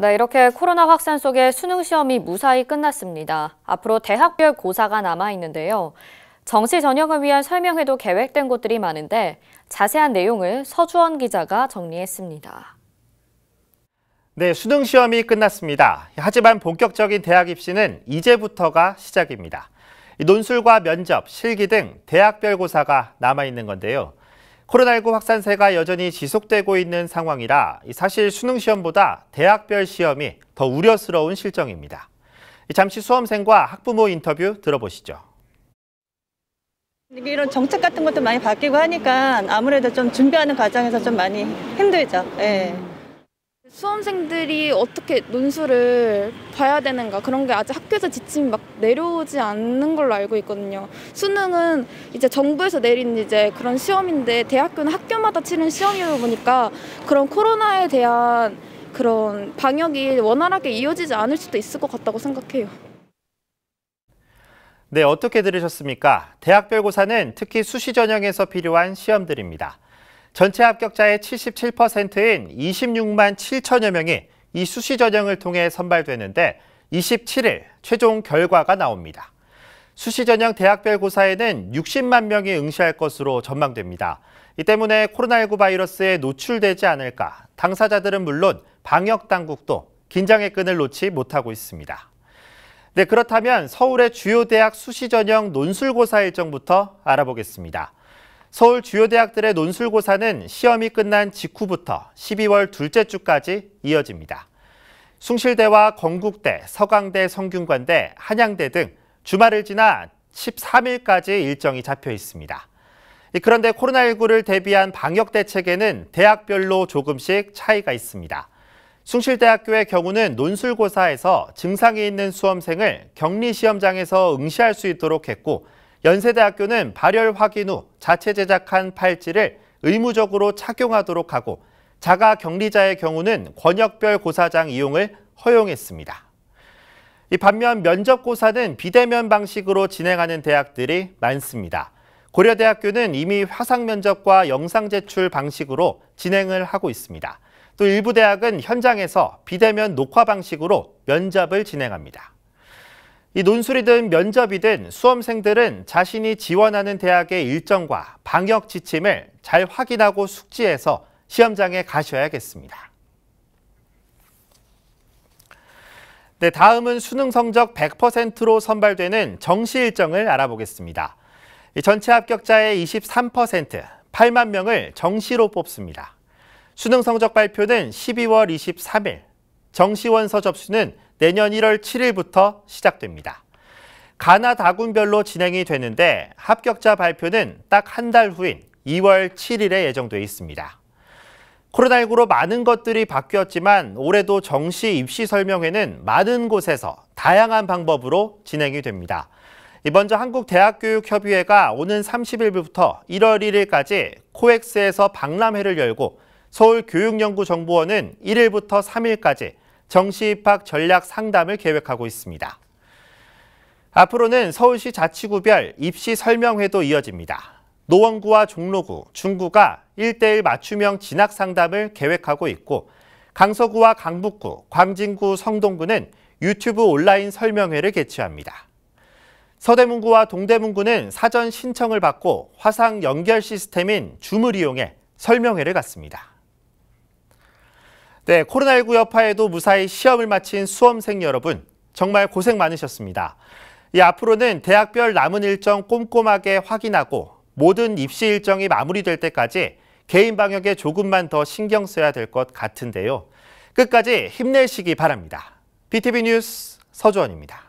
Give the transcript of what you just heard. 네, 이렇게 코로나 확산 속에 수능 시험이 무사히 끝났습니다. 앞으로 대학별 고사가 남아있는데요. 정시 전형을 위한 설명회도 계획된 곳들이 많은데 자세한 내용을 서주헌 기자가 정리했습니다. 네, 수능 시험이 끝났습니다. 하지만 본격적인 대학 입시는 이제부터가 시작입니다. 논술과 면접, 실기 등 대학별 고사가 남아있는 건데요. 코로나19 확산세가 여전히 지속되고 있는 상황이라 사실 수능 시험보다 대학별 시험이 더 우려스러운 실정입니다. 잠시 수험생과 학부모 인터뷰 들어보시죠. 이런 정책 같은 것도 많이 바뀌고 하니까 아무래도 좀 준비하는 과정에서 좀 많이 힘들죠. 예. 수험생들이 어떻게 논술을 봐야 되는가 그런 게 아직 학교에서 지침이 막 내려오지 않는 걸로 알고 있거든요. 수능은 이제 정부에서 내린 이제 그런 시험인데 대학교는 학교마다 치는 시험이다 보니까 그런 코로나에 대한 그런 방역이 원활하게 이어지지 않을 수도 있을 것 같다고 생각해요. 네, 어떻게 들으셨습니까? 대학별 고사는 특히 수시 전형에서 필요한 시험들입니다. 전체 합격자의 77%인 26만 7천여 명이 이 수시 전형을 통해 선발되는데 27일 최종 결과가 나옵니다. 수시 전형 대학별 고사에는 60만 명이 응시할 것으로 전망됩니다. 이 때문에 코로나19 바이러스에 노출되지 않을까 당사자들은 물론 방역 당국도 긴장의 끈을 놓지 못하고 있습니다. 네, 그렇다면 서울의 주요 대학 수시 전형 논술고사 일정부터 알아보겠습니다. 서울 주요 대학들의 논술고사는 시험이 끝난 직후부터 12월 둘째 주까지 이어집니다. 숭실대와 건국대, 서강대, 성균관대, 한양대 등 주말을 지나 13일까지 일정이 잡혀 있습니다. 그런데 코로나19를 대비한 방역 대책에는 대학별로 조금씩 차이가 있습니다. 숭실대학교의 경우는 논술고사에서 증상이 있는 수험생을 격리시험장에서 응시할 수 있도록 했고 연세대학교는 발열 확인 후 자체 제작한 팔찌를 의무적으로 착용하도록 하고 자가 격리자의 경우는 권역별 고사장 이용을 허용했습니다. 반면 면접고사는 비대면 방식으로 진행하는 대학들이 많습니다. 고려대학교는 이미 화상면접과 영상 제출 방식으로 진행을 하고 있습니다. 또 일부 대학은 현장에서 비대면 녹화 방식으로 면접을 진행합니다. 이 논술이든 면접이든 수험생들은 자신이 지원하는 대학의 일정과 방역 지침을 잘 확인하고 숙지해서 시험장에 가셔야겠습니다. 네, 다음은 수능 성적 100%로 선발되는 정시 일정을 알아보겠습니다. 전체 합격자의 23%, 8만 명을 정시로 뽑습니다. 수능 성적 발표는 12월 23일, 정시원서 접수는 내년 1월 7일부터 시작됩니다. 가나 다군별로 진행이 되는데 합격자 발표는 딱 한 달 후인 2월 7일에 예정돼 있습니다. 코로나19로 많은 것들이 바뀌었지만 올해도 정시 입시 설명회는 많은 곳에서 다양한 방법으로 진행이 됩니다. 먼저 한국대학교육협의회가 오는 30일부터 1월 1일까지 코엑스에서 박람회를 열고 서울교육연구정보원은 1일부터 3일까지 정시 입학 전략 상담을 계획하고 있습니다. 앞으로는 서울시 자치구별 입시 설명회도 이어집니다. 노원구와 종로구, 중구가 1:1 맞춤형 진학 상담을 계획하고 있고 강서구와 강북구, 광진구, 성동구는 유튜브 온라인 설명회를 개최합니다. 서대문구와 동대문구는 사전 신청을 받고 화상 연결 시스템인 줌을 이용해 설명회를 갖습니다. 네, 코로나19 여파에도 무사히 시험을 마친 수험생 여러분, 정말 고생 많으셨습니다. 앞으로는 대학별 남은 일정 꼼꼼하게 확인하고 모든 입시 일정이 마무리될 때까지 개인 방역에 조금만 더 신경 써야 될 것 같은데요. 끝까지 힘내시기 바랍니다. BTV 뉴스 서주헌입니다.